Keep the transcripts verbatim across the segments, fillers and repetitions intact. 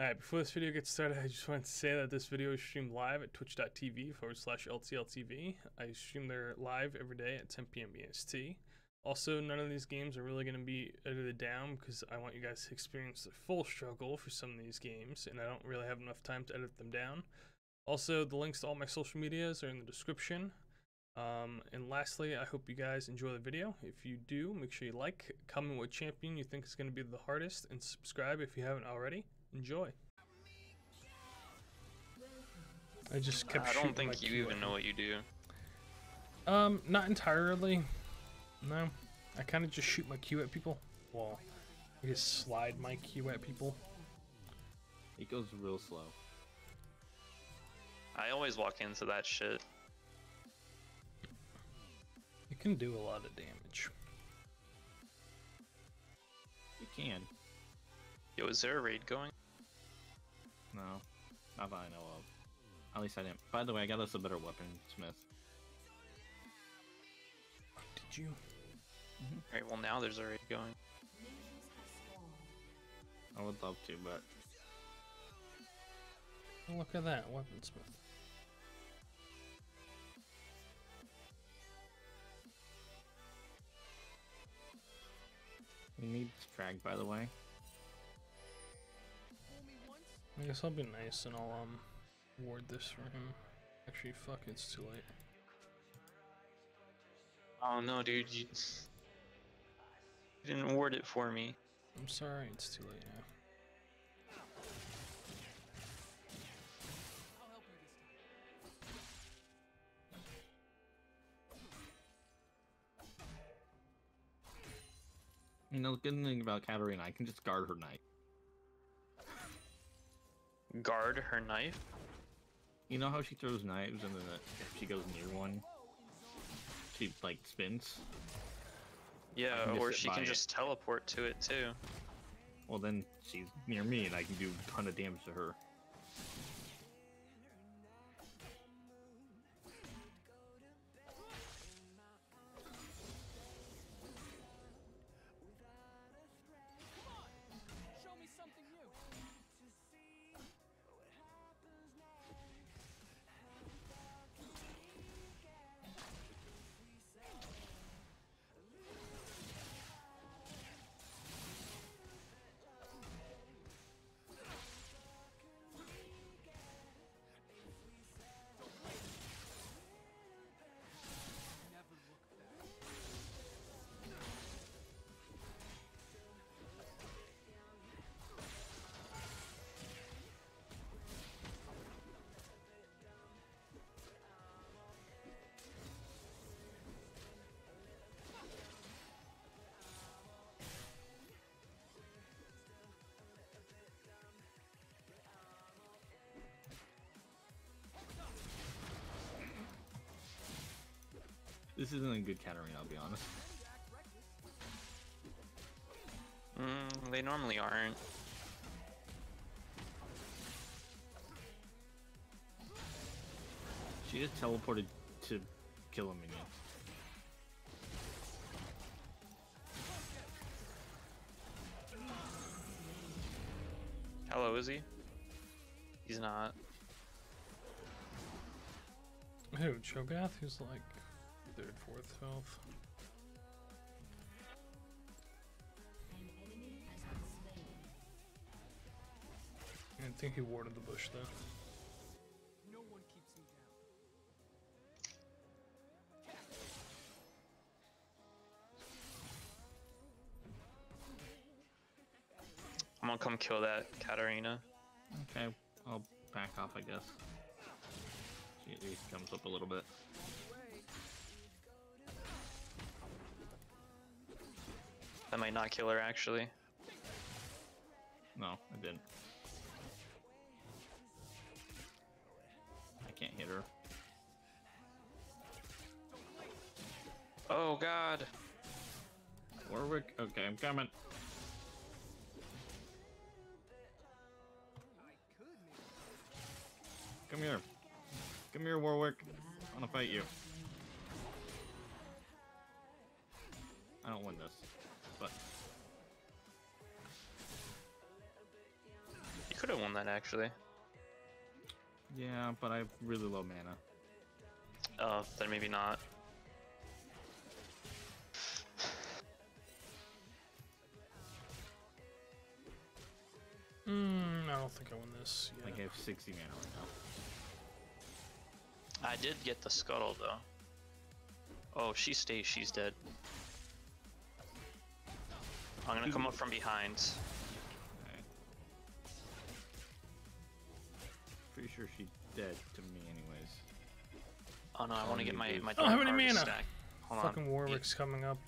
Alright, before this video gets started, I just wanted to say that this video is streamed live at twitch dot t v forward slash L T L T V. I stream there live every day at ten p m E S T. Also, none of these games are really going to be edited down because I want you guys to experience the full struggle for some of these games, and I don't really have enough time to edit them down. Also, the links to all my social medias are in the description. Um, and lastly, I hope you guys enjoy the video. If you do, make sure you like, comment what champion you think is going to be the hardest, and subscribe if you haven't already. Enjoy. I just kept. I don't think you even know what you do. Um, not entirely. No, I kind of just shoot my Q at people. Well, I just slide my Q at people. It goes real slow. I always walk into that shit. It can do a lot of damage. It can. Yo, is there a raid going? No, not that I know of. At least I didn't. By the way, I got us a better weapon, Smith. Did you? Mm-hmm. Alright, well now there's a raid going. I would love to, but... Oh, look at that, weaponsmith. We need frag, by the way. I guess I'll be nice and I'll um ward this for him. Actually, fuck, it's too late. Oh no, dude, you, you didn't ward it for me. I'm sorry, it's too late now. I'll help you this time. You know, the good thing about Katarina, I can just guard her knife. Guard her knife? You know how she throws knives and then if she goes near one, she like spins? Yeah, or she can just teleport to it too. Well then she's near me and I can do a ton of damage to her. This isn't a good Katarina, I'll be honest. Mm, they normally aren't. She just teleported to kill a minion. Hello, is he? He's not. Who, Cho'Gath? Who's like... Third, fourth health. I think he warded the bush though. No one keeps me down. I'm gonna come kill that Katarina. Okay, I'll back off I guess. She at least comes up a little bit. I might not kill her actually. No, I didn't. I can't hit her. Oh god. Warwick, okay, I'm coming. Come here. Come here, Warwick. I wanna fight you. I don't win this. But you could have won that, actually. Yeah, but I have really low mana. Uh, then maybe not. Hmm, I don't think I won this. Yeah. Like I have sixty mana right now. I did get the scuttle though. Oh, if she stays, she's dead. I'm gonna come up from behind. Alright. Pretty sure she's dead to me, anyways. Oh no, I want to get my my. Oh, how many mana? Stack. Hold on. Fucking Warwick's yeah. coming up.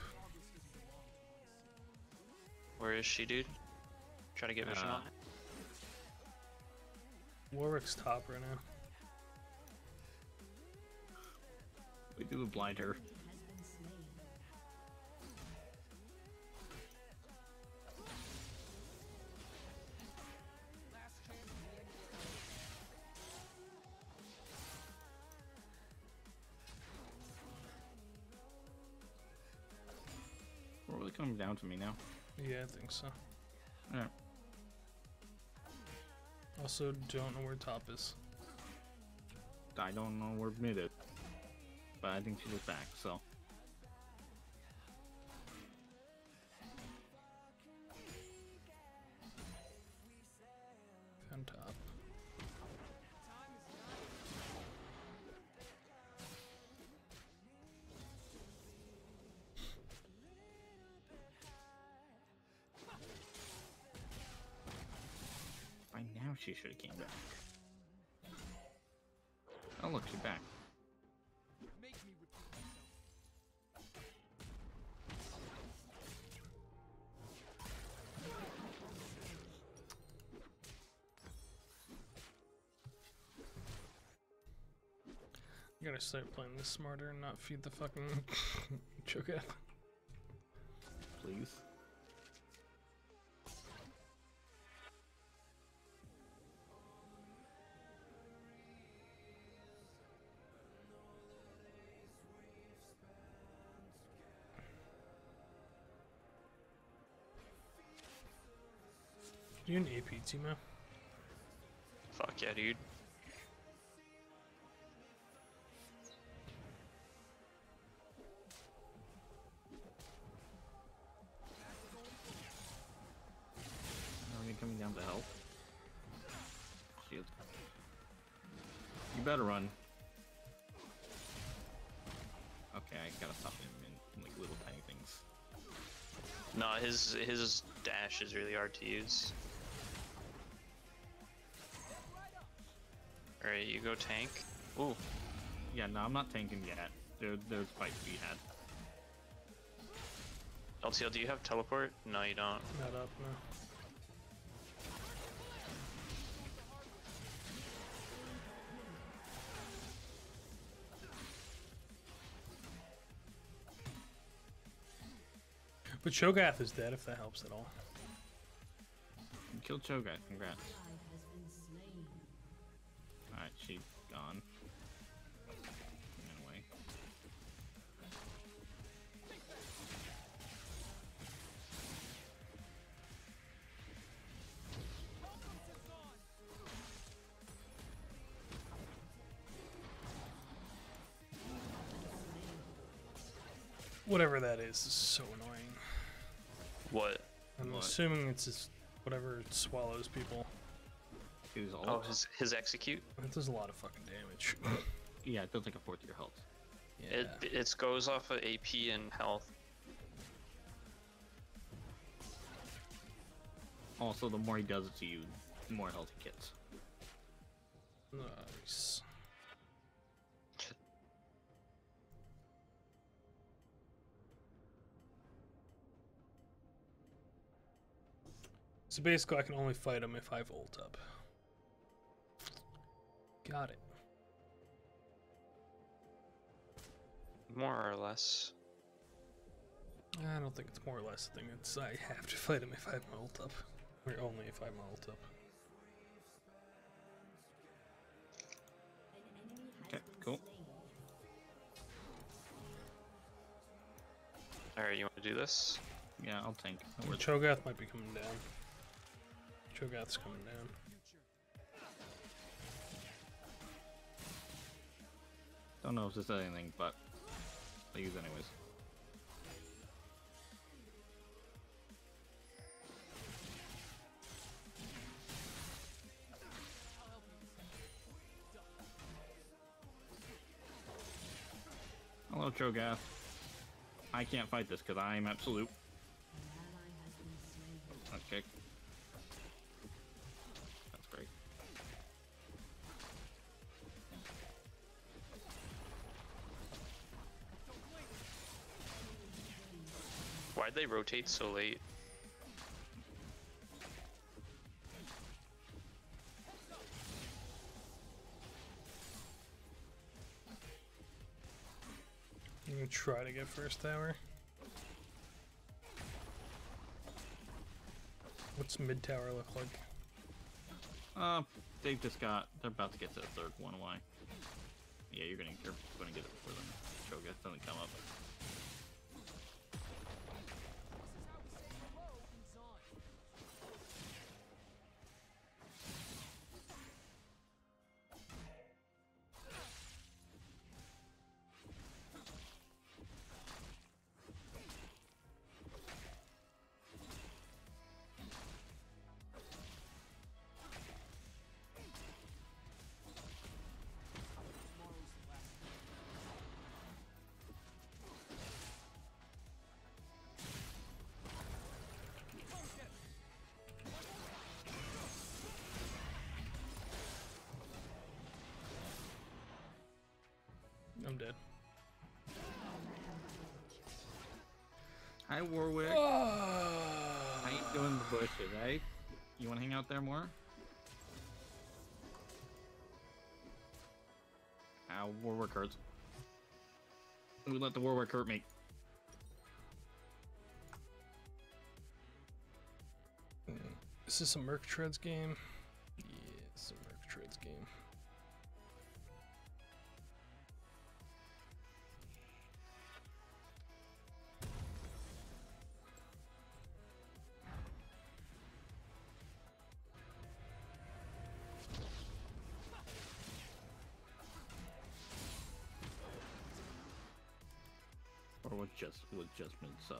Where is she, dude? Try to get vision uh, on it. Warwick's top right now. We do a blind her. We're really coming down to me now. Yeah, I think so. Alright. Also, don't know where top is. I don't know where mid is. But I think she was back, so. Found top. By now she should have came back. Oh look, she's back. You gotta start playing this smarter and not feed the fucking Cho'Gath. Please. You an A P Timo? Fuck yeah, dude. Coming down to help. Shield. You better run. Okay, I gotta stop him in, in like little tiny things. No, his his dash is really hard to use. All right, you go tank. Ooh. Yeah, no, I'm not tanking yet. There, there's fights to be had. L T L, do you have teleport? No, you don't. Not up, no. But Cho'Gath is dead, if that helps at all. You killed Cho'Gath, congrats. Alright, she's gone. Ran away. Whatever that is, is so annoying. What? I'm what? assuming it's his whatever swallows people. It all oh, his, his execute? That does a lot of fucking damage. Yeah, it does like a fourth of your health. Yeah. It, it goes off of A P and health. Also, the more he does it to you, the more health he gets. Nice. So basically I can only fight him if I've ult up. Got it. More or less. I don't think it's more or less. I think it's I have to fight him if I have my ult up. Or only if I have my ult up. Okay, cool. Alright, you want to do this? Yeah, I'll tank. Cho'Gath might be coming down. Cho'Gath's coming down. Don't know if this does anything, but I use anyways. Hello, Cho'Gath. I can't fight this because I'm absolute. Okay. That's great. Why'd they rotate so late? I'm gonna try to get first tower. What's mid tower look like? Uh, they've just got. They're about to get to the third one. Why? Yeah, you're gonna you're gonna get it before them. Cho'Gath doesn't come up. I'm dead. Hi, Warwick. Oh. How you doing in the bushes, eh? You want to hang out there more? Ow, Warwick hurts. We let the Warwick hurt me. Is this a Merc Treads game? Yeah, it's a Merc Treads game. Or was just was just mid, so.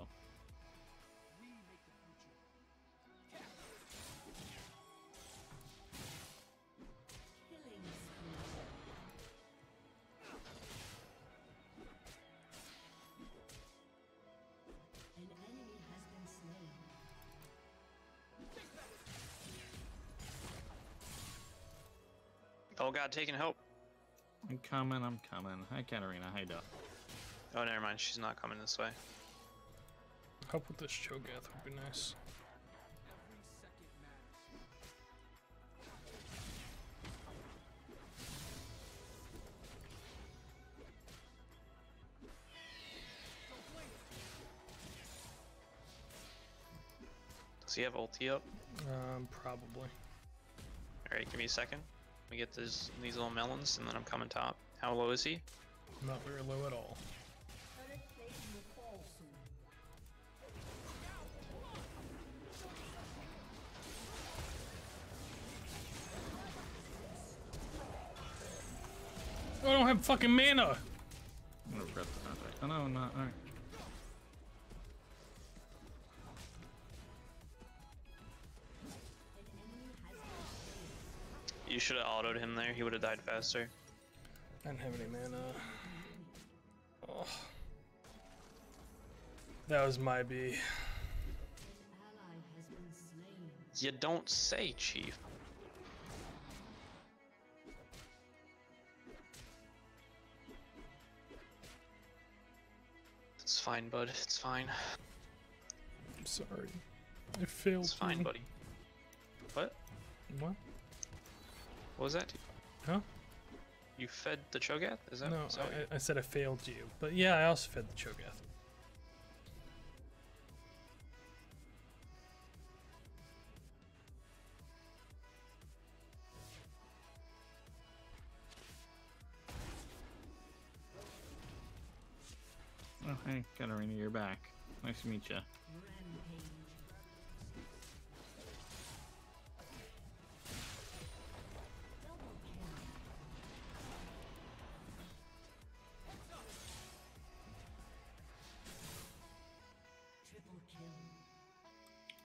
Oh god, taking help. I'm coming, I'm coming. Hi, Katarina, how you doing? Oh, never mind. She's not coming this way. Help with this Cho'Gath would be nice. Does he have ulti up? Um, probably. All right, give me a second. Let me get this, these little melons, and then I'm coming top. How low is he? Not very low at all. I don't have fucking mana! I'm gonna regret the contact. Oh no, I'm not. Alright. You should have auto'd him there, he would have died faster. I didn't have any mana. Oh. That was my B. You don't say, Chief. It's fine, bud. It's fine. I'm sorry. It failed. It's fine, me. buddy. What? What? What was that? Huh? You fed the Cho'Gath? Is that? No, I, I said I failed you. But yeah, I also fed the Cho'Gath. Oh, hey, Katarina, you're back. Nice to meet you.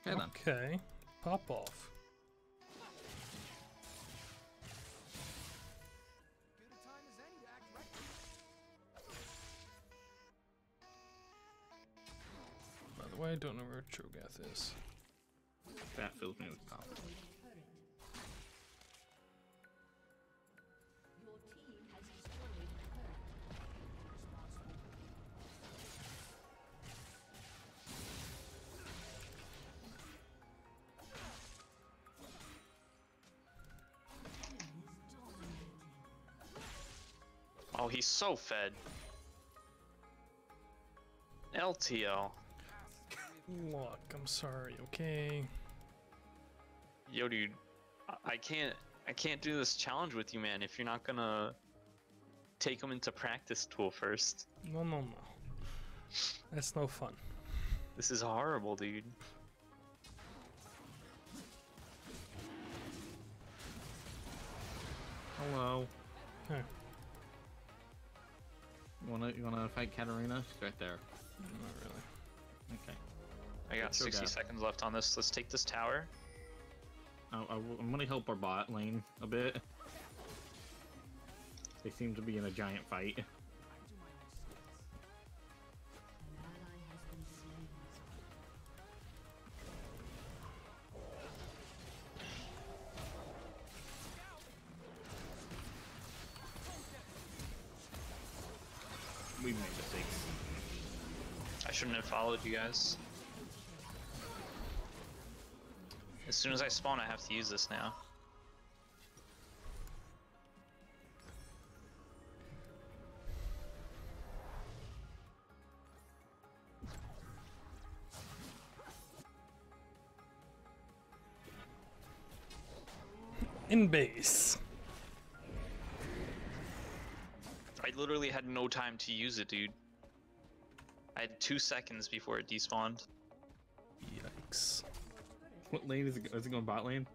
Hey, then. Okay. Pop off. By the way, I don't know where Cho'Gath is. That fills me with confidence. Oh, he's so fed. L T L. Look, I'm sorry, okay? Yo, dude, I can't, I can't do this challenge with you, man, if you're not gonna take him into practice tool first. No, no, no. That's no fun. This is horrible, dude. Hello. Hey. You wanna, you wanna fight Katarina? She's right there. Not really. Okay. I got sixty seconds left on this. Let's take this tower. I, I, I'm gonna help our bot lane a bit. They seem to be in a giant fight. We've made mistakes. I shouldn't have followed you guys. As soon as I spawn, I have to use this now. In base. I literally had no time to use it, dude. I had two seconds before it despawned. Yikes. What lane is it? Is it going bot lane?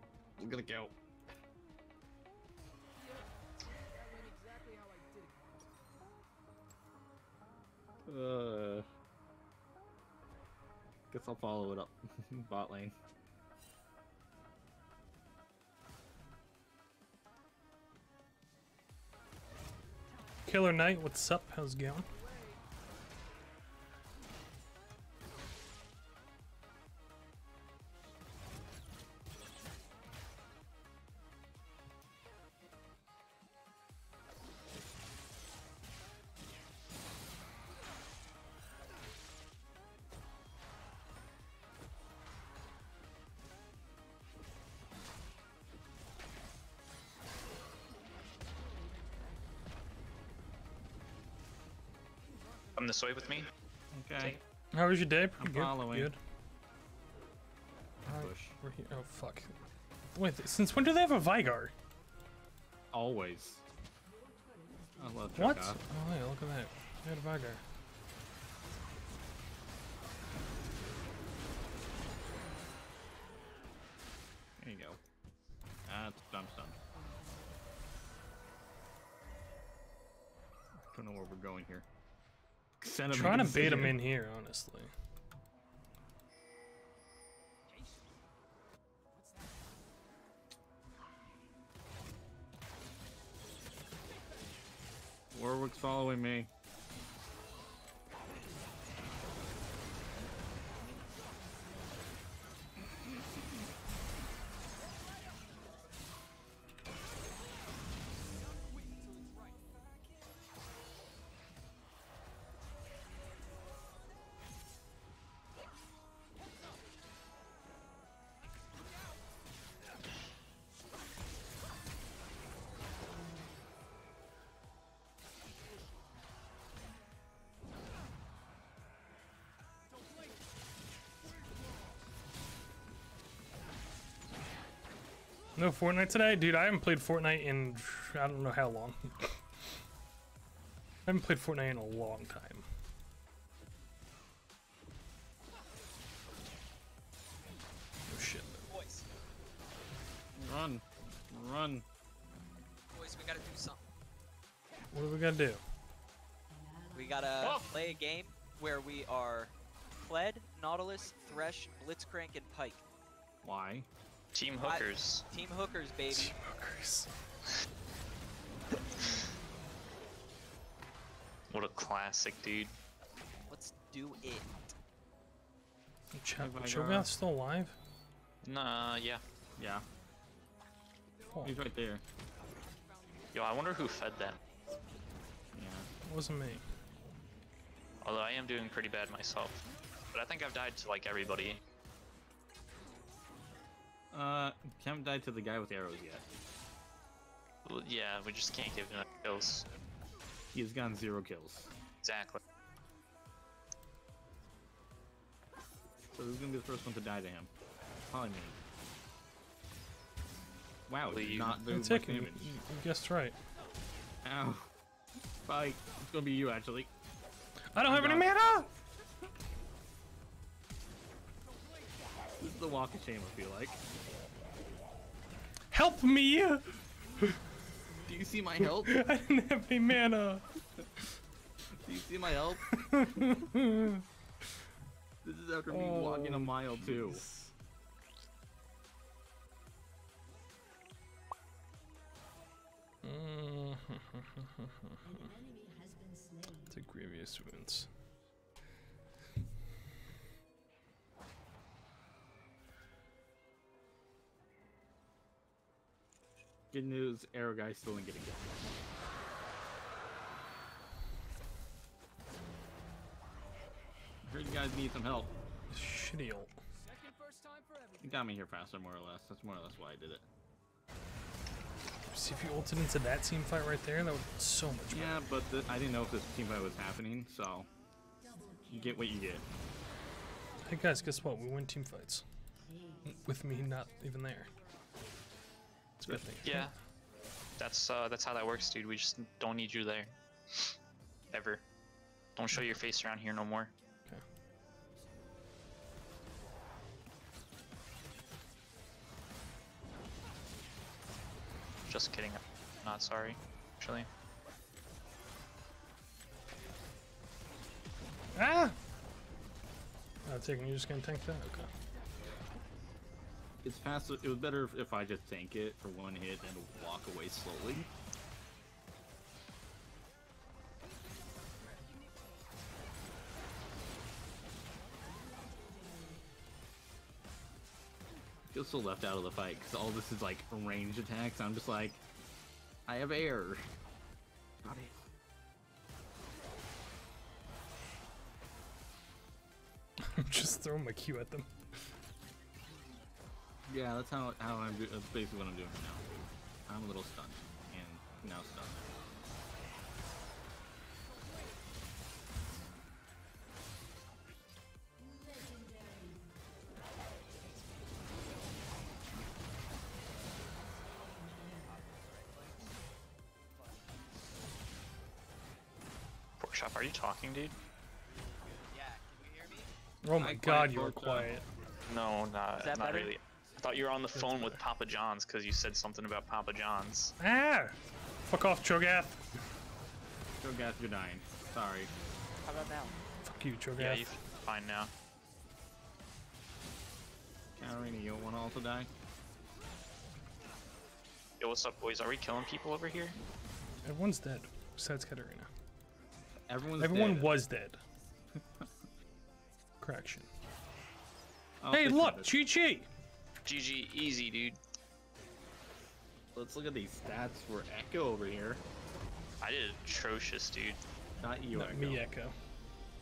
We're gonna go. Uh, guess I'll follow it up. Bot lane. Killer Knight, what's up? How's it going? Come this way with me. Okay. How was your day? Pretty I'm good. Following. Good. Right, we're here. Oh fuck. Wait, since when do they have a Vigar? Always. I love Cho'Gath. What? Oh yeah, look at that. They had a Vigar. There you go. That's dumb stuff. I don't know where we're going here. I'm trying to bait him in here, honestly. Warwick's following me. No Fortnite today? Dude, I haven't played Fortnite in I don't know how long. I haven't played Fortnite in a long time. Oh shit. Boys. Run. Run. Boys, we gotta do something. What do we gotta do? We gotta oh. play a game where we are Kled Nautilus, Thresh, Blitzcrank, and Pike. Why? Team hookers. I, team hookers, baby. Team hookers. What a classic, dude. Let's do it. Cho'Gath still alive? Nah, yeah. Yeah. Oh. He's right there. Yo, I wonder who fed them. Yeah. It wasn't me. Although I am doing pretty bad myself. But I think I've died to like everybody. Uh, haven't died to the guy with the arrows yet. Well, yeah, we just can't give him enough kills. He's gotten zero kills. Exactly. So this is gonna be the first one to die to him. Probably me. Wow, he did not do much damage. You guessed right. Ow. Probably, it's gonna be you actually. I don't have any mana! This is the walk of shame, I feel like. Help me! Do you see my help? I didn't have any mana! Do you see my help? This is after me oh, walking a mile, too. Geez. It's a grievous wounds. Good news, arrow guy still ain't getting it. I heard you guys need some help. Shitty ult. You got me here faster, more or less. That's more or less why I did it. See, if you ulted into that team fight right there, that would be so much better. Yeah, but the, I didn't know if this team fight was happening, so you get what you get. Hey guys, guess what? We win team fights. With me not even there. It's a good thing. Yeah, that's uh, that's how that works, dude. We just don't need you there. Ever. Don't show your face around here no more. Okay. Just kidding. I'm not sorry, actually. Ah! I'm taking. You're just gonna tank that? Okay. It's faster. It was better if I just tank it for one hit and walk away slowly. You're still left out of the fight because all this is like ranged attacks. I'm just like, I have air. Got it. I'm just throwing my Q at them. Yeah, that's how how I'm. That's basically what I'm doing right now. I'm a little stunned and now stunned. Shop, are you talking, dude? Yeah, can you hear me? Oh my I god, you were quiet. No, not, not better? Really. I thought you were on the That's phone better. With Papa John's because you said something about Papa John's. Ah! Fuck off, Cho'Gath. Cho'Gath, you're dying. Sorry. How about now? Fuck you, Cho'Gath. Yeah, you're fine now. Katarina, you don't want to also die? Yo, what's up, boys? Are we killing people over here? Everyone's dead, besides Katarina. Everyone's Everyone dead. was dead. Correction. I'll hey, look, Chi Chi! G G, easy, dude. Let's look at these stats for Ekko over here. I did atrocious, dude. Not you, Not Ekko. me, Ekko.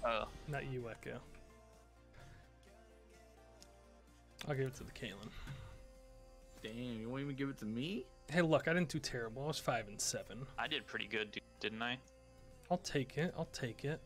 Oh. Not you, Ekko. I'll give it to the Caitlyn. Damn, you won't even give it to me? Hey, look, I didn't do terrible. I was five and seven. I did pretty good, dude, didn't I? I'll take it, I'll take it.